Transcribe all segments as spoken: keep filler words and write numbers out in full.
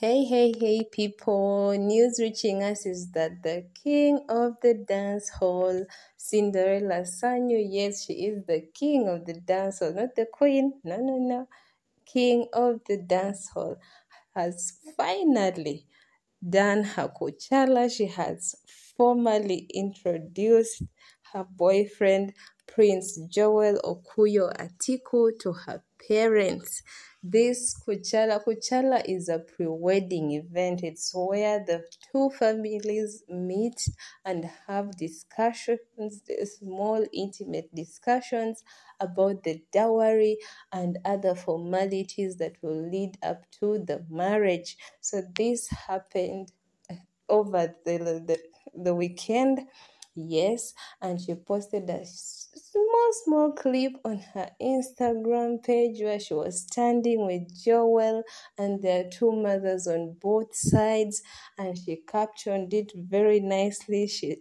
Hey, hey, hey, people. News reaching us is that the king of the dance hall, Cinderella Sanyu, yes, she is the king of the dance hall, not the queen, no, no, no, king of the dance hall, has finally done her Kukyala. She has formally introduced her boyfriend, Prince Joel Okuyo Atiku, to her parents. This Kukyala, Kukyala is a pre-wedding event. It's where the two families meet and have discussions, small intimate discussions about the dowry and other formalities that will lead up to the marriage. So this happened over the, the, the weekend. Yes, and she posted a small, small clip on her Instagram page where she was standing with Joel and their two mothers on both sides, and she captioned it very nicely. She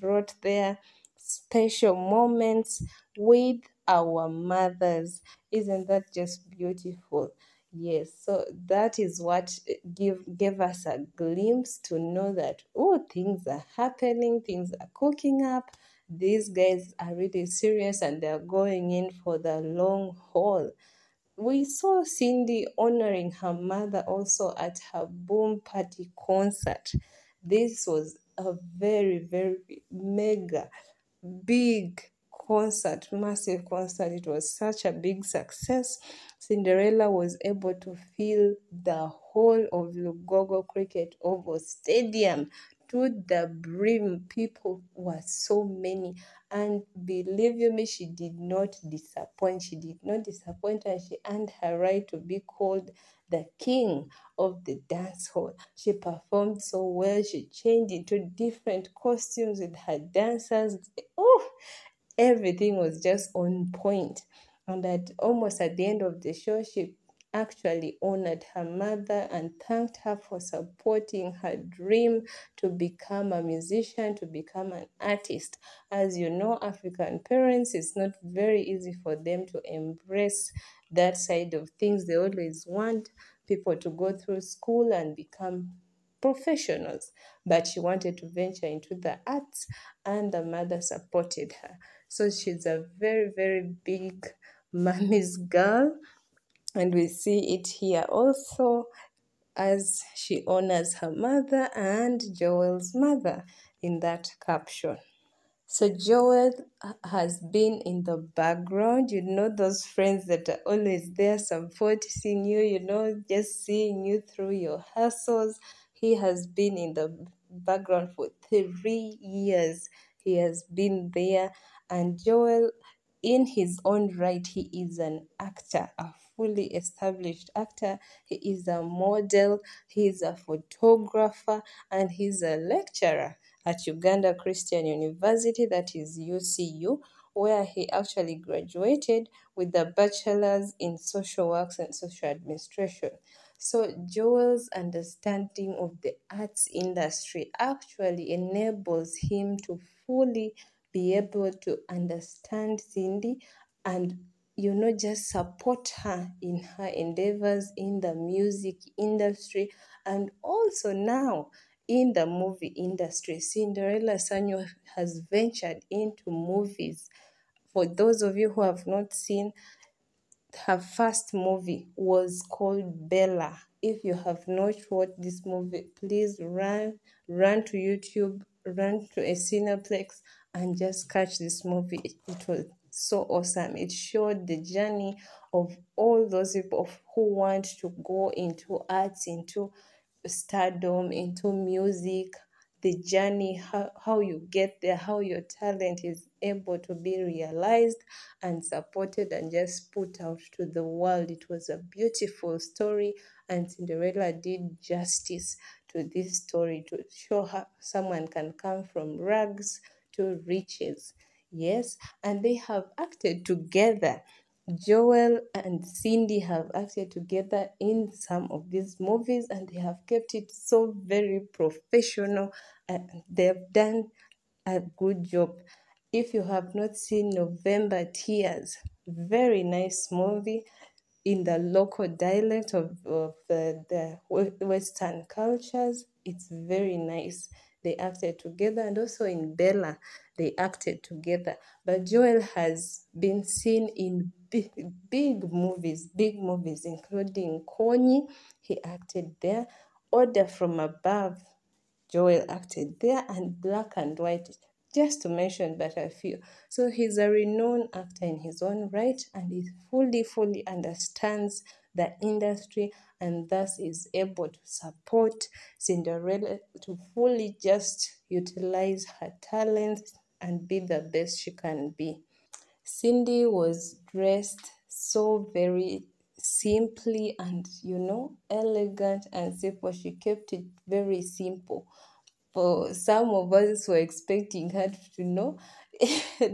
wrote there, "Special moments with our mothers." Isn't that just beautiful? Yes, so that is what give gave us a glimpse to know that, oh, things are happening, things are cooking up. These guys are really serious and they're going in for the long haul. We saw Cindy honoring her mother also at her Boom Party concert. This was a very, very mega, big concert, massive concert. It was such a big success. Cinderella was able to fill the whole of Lugogo Cricket Oval Stadium to the brim. People were so many, and believe you me, she did not disappoint. She did not disappoint, and she earned her right to be called the king of the dance hall. She performed so well. She changed into different costumes with her dancers. Oh, everything was just on point. And at almost at the end of the show, she actually honored her mother and thanked her for supporting her dream to become a musician, to become an artist. As you know, African parents, it's not very easy for them to embrace that side of things. They always want people to go through school and become professionals, but she wanted to venture into the arts, and the mother supported her. So she's a very, very big mommy's girl, and we see it here also as she honors her mother and Joel's mother in that caption. So Joel has been in the background, you know, those friends that are always there supporting you, you know, just seeing you through your hustles. He has been in the background for three years. He has been there. And Joel, in his own right, he is an actor, a fully established actor. He is a model, he is a photographer, and he's a lecturer at Uganda Christian University, that is U C U, where he actually graduated with a bachelor's in social works and social administration. So Joel's understanding of the arts industry actually enables him to fully be able to understand Cindy and, you know, just support her in her endeavors in the music industry and also now in the movie industry. Cinderella Sanyu has ventured into movies. For those of you who have not seen, her first movie was called Bella. If you have not watched this movie, please run run to YouTube, run to a Cineplex and just catch this movie. It, it was so awesome. It showed the journey of all those people who want to go into arts, into stardom, into music, the journey, how, how you get there, how your talent is able to be realized and supported and just put out to the world. It was a beautiful story, and Cinderella did justice to this story to show how someone can come from rags to riches. Yes, and they have acted together. Joel and Cindy have acted together in some of these movies, and they have kept it so very professional, and they've done a good job. If you have not seen November Tears, very nice movie. in the local dialect of, of the, the Western cultures. It's very nice. They acted together, and also in Bella, they acted together. But Joel has been seen in big, big movies, big movies, including Corny. He acted there. Order from Above, Joel acted there, and Black and White, just to mention but a few. So he's a renowned actor in his own right, and he fully, fully understands the industry, and thus is able to support Cinderella to fully just utilize her talents and be the best she can be. Cindy was dressed so very simply and, you know, elegant and simple. She kept it very simple. For some of us were expecting her to, you know,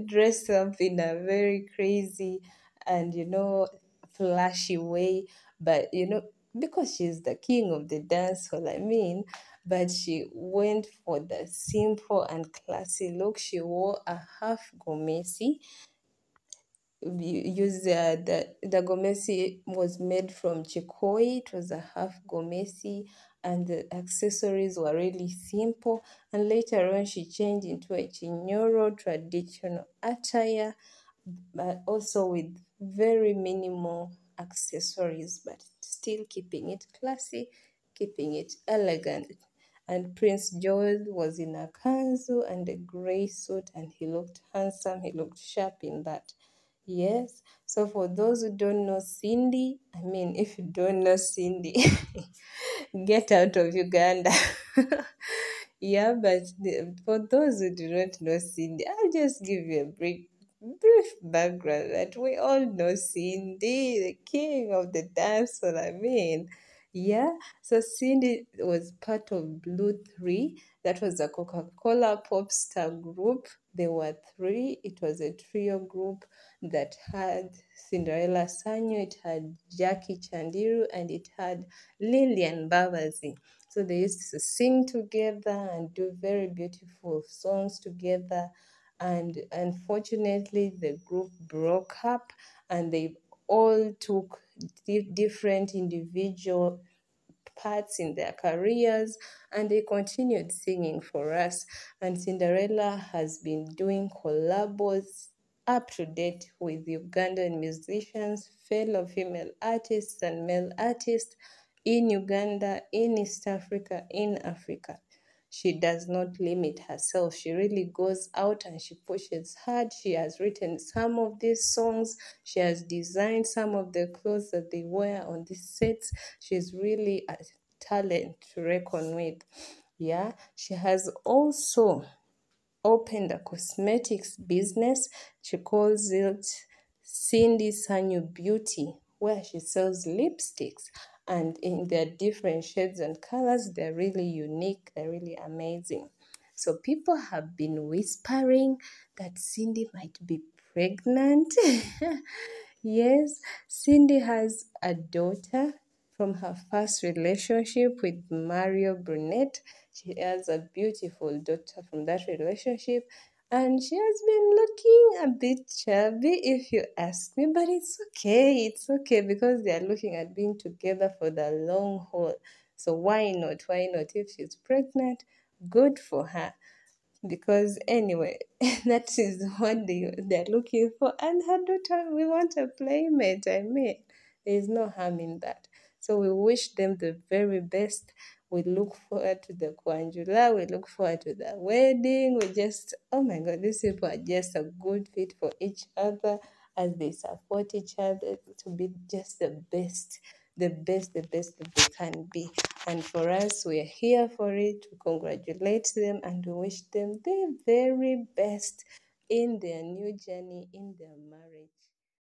dress up in a very crazy and, you know, flashy way, but, you know, because she's the king of the dance hall, I mean, but she went for the simple and classy look. She wore a half gomesi. Use uh, the the gomesi was made from chikoi. It was a half gomesi, and the accessories were really simple. And later on, she changed into a chinyuro, traditional attire, but also with very minimal accessories, but still keeping it classy, keeping it elegant. And Prince Joel was in a kanzu and a gray suit, and he looked handsome. He looked sharp in that. Yes, so for those who don't know Cindy, I mean, if you don't know Cindy, get out of Uganda. Yeah, but the, for those who do not know Cindy, I'll just give you a brief, brief background that we all know Cindy, the king of the dance hall, I mean. Yeah, so Cindy was part of Blue three. That was a Coca-Cola pop star group. There were three. It was a trio group that had Cinderella Sanyu, it had Jackie Chandiru, and it had Lillian Babazi. So they used to sing together and do very beautiful songs together. And unfortunately, the group broke up, and they all took different individual parts in their careers, and they continued singing for us. And Cinderella has been doing collabs up to date with Ugandan musicians, fellow female artists and male artists in Uganda, in East Africa, in Africa. She does not limit herself. She really goes out and she pushes hard. She has written some of these songs. She has designed some of the clothes that they wear on these sets. She's really a talent to reckon with. Yeah, she has also opened a cosmetics business. She calls it Cindy Sanyu Beauty, where she sells lipsticks, and in their different shades and colors. They're really unique, they're really amazing. So people have been whispering that Cindy might be pregnant. Yes, Cindy has a daughter from her first relationship with Mario Brunette. She has a beautiful daughter from that relationship, and she has been looking a bit chubby, if you ask me, but it's okay, it's okay, because they are looking at being together for the long haul. So why not, why not? If she's pregnant, good for her, because anyway, that is what they, they're looking for, and her daughter, we want a playmate, I mean, there's no harm in that. So we wish them the very best. We look forward to the Kwanjula. We look forward to the wedding. We just, oh my God, these people are just a good fit for each other, as they support each other to be just the best, the best, the best that they can be. And for us, we are here for it to congratulate them and to wish them the very best in their new journey, in their marriage.